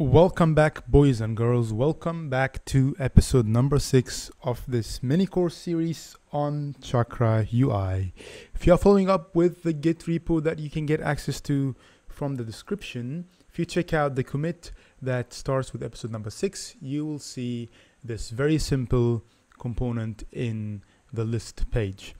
Welcome back, boys and girls. Welcome back to episode number 6 of this mini course series on Chakra UI. If you are following up with the Git repo that you can get access to from the description, if you check out the commit that starts with episode number 6, you will see this very simple component in the list page.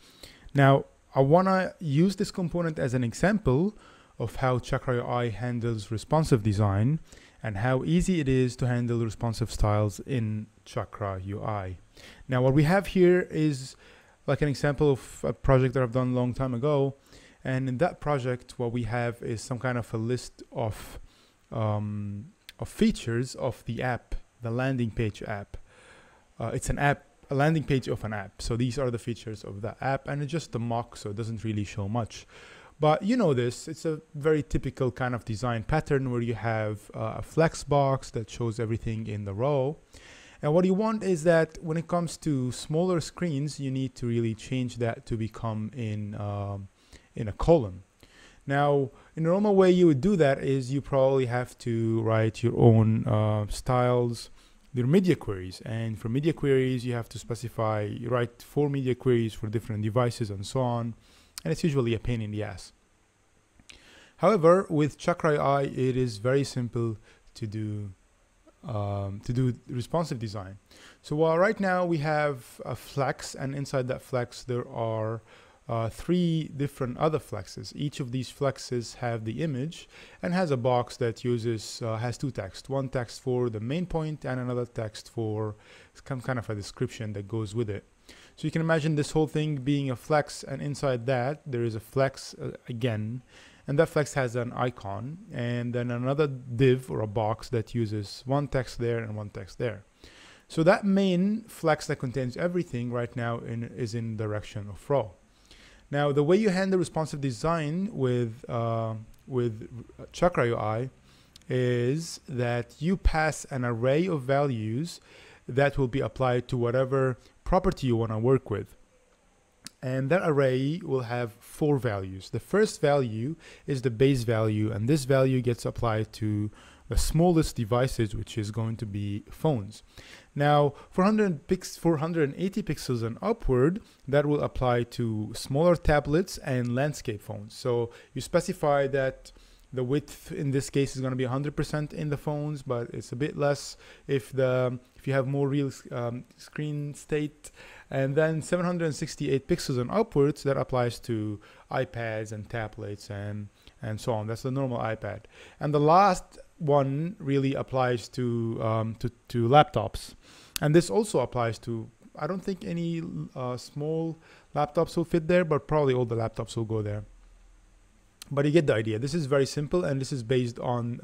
Now, I want to use this component as an example of how Chakra UI handles responsive design and how easy it is to handle responsive styles in Chakra UI. Now, what we have here is like an example of a project that I've done a long time ago. And in that project, what we have is some kind of a list of features of the app, the landing page app. It's an app, a landing page of an app. So these are the features of the app, and it's just a mock, so it doesn't really show much. But you know this, it's a very typical kind of design pattern where you have a flex box that shows everything in the row. And what you want is that when it comes to smaller screens, you need to really change that to become in a column. Now, in a normal way you would do that is you probably have to write your own styles, your media queries. And for media queries, you have to specify, you write 4 media queries for different devices and so on. And it's usually a pain in the ass. However, with Chakra UI, it is very simple to do responsive design. So while right now we have a flex, and inside that flex there are 3 different other flexes. Each of these flexes have the image and has a box that uses has 2 text, one text for the main point and another text for some kind of a description that goes with it. So you can imagine this whole thing being a flex, and inside that there is a flex again, and that flex has an icon and then another div or a box that uses one text there and one text there. So that main flex that contains everything right now is in direction of row. Now, the way you handle responsive design with Chakra UI is that you pass an array of values that will be applied to whatever property you want to work with. And that array will have 4 values. The first value is the base value, and this value gets applied to the smallest devices, which is going to be phones. Now, 480 pixels and upward, that will apply to smaller tablets and landscape phones. So you specify that the width in this case is going to be 100% in the phones, but it's a bit less if you have more real screen state. And then 768 pixels and upwards, that applies to iPads and tablets and so on. That's the normal iPad. And the last one really applies to laptops, and this also applies to, I don't think any small laptops will fit there, but probably all the laptops will go there. But you get the idea. This is very simple, and this is based on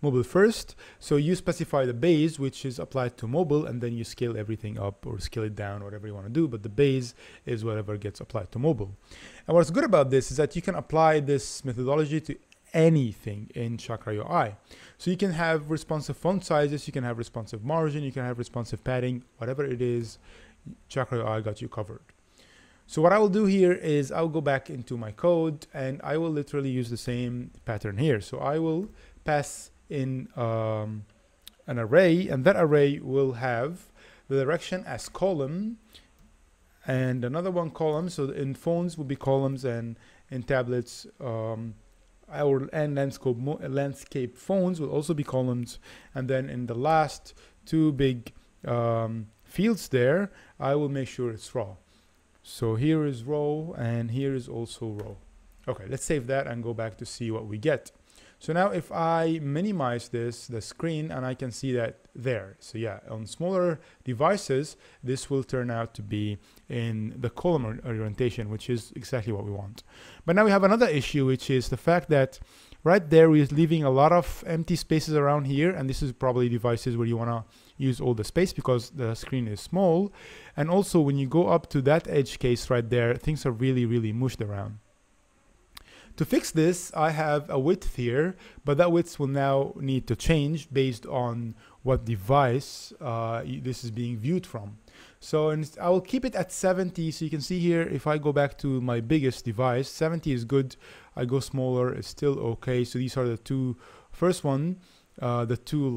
mobile first. So you specify the base, which is applied to mobile, and then you scale everything up or scale it down, whatever you want to do. But the base is whatever gets applied to mobile. And what's good about this is that you can apply this methodology to anything in Chakra UI. So you can have responsive font sizes, you can have responsive margin, you can have responsive padding, whatever it is, Chakra UI got you covered. So what I will do here is I'll go back into my code, and I will literally use the same pattern here. So I will pass in an array, and that array will have the direction as column and another one column. So in phones will be columns, and in tablets and landscape phones will also be columns. And then in the last 2 big fields there, I will make sure it's raw. So here is row, and here is also row. Okay, let's save that and go back to see what we get. So now if I minimize the screen, and I can see that there. So yeah, on smaller devices, this will turn out to be in the column orientation, which is exactly what we want. But now we have another issue, which is the fact that right there we're leaving a lot of empty spaces around here, and this is probably devices where you want to use all the space because the screen is small. And also when you go up to that edge case right there, things are really mushed around. To fix this, I have a width here, but that width will now need to change based on what device this is being viewed from. So I will keep it at 70. So you can see here, if I go back to my biggest device, 70 is good. I go smaller, it's still okay. So these are the 2 first one. the two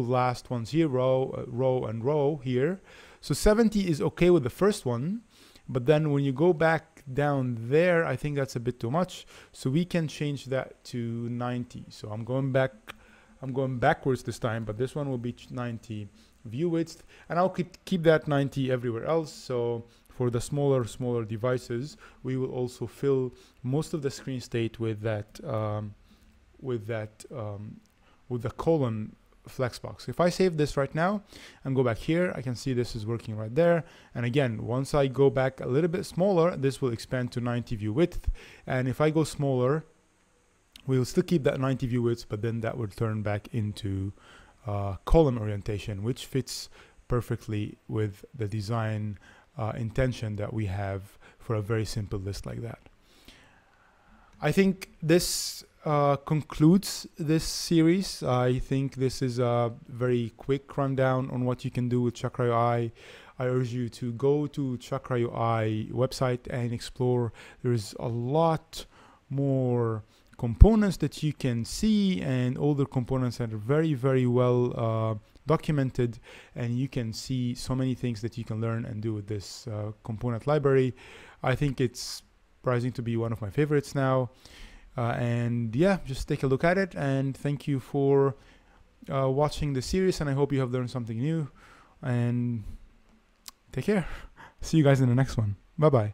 last ones here, row and row here. So 70 is okay with the first one, but then when you go back down there, I think that's a bit too much. So we can change that to 90. So I'm going backwards this time, but this one will be 90 view width, and I'll keep that 90 everywhere else. So for the smaller devices, we will also fill most of the screen state with the colon flexbox. If I save this right now and go back here, I can see this is working right there. And again, once I go back a little bit smaller, this will expand to 90 view width. And if I go smaller, we'll still keep that 90 view width, but then that will turn back into column orientation, which fits perfectly with the design intention that we have for a very simple list like that. I think this concludes this series. I think this is a very quick rundown on what you can do with Chakra UI. I urge you to go to Chakra UI website and explore. There's a lot more components that you can see, and all the components are very, very well documented, and you can see so many things that you can learn and do with this component library. I think it's rising to be one of my favorites now, and yeah, just take a look at it, and thank you for watching the series, and I hope you have learned something new, and take care. See you guys in the next one. Bye bye.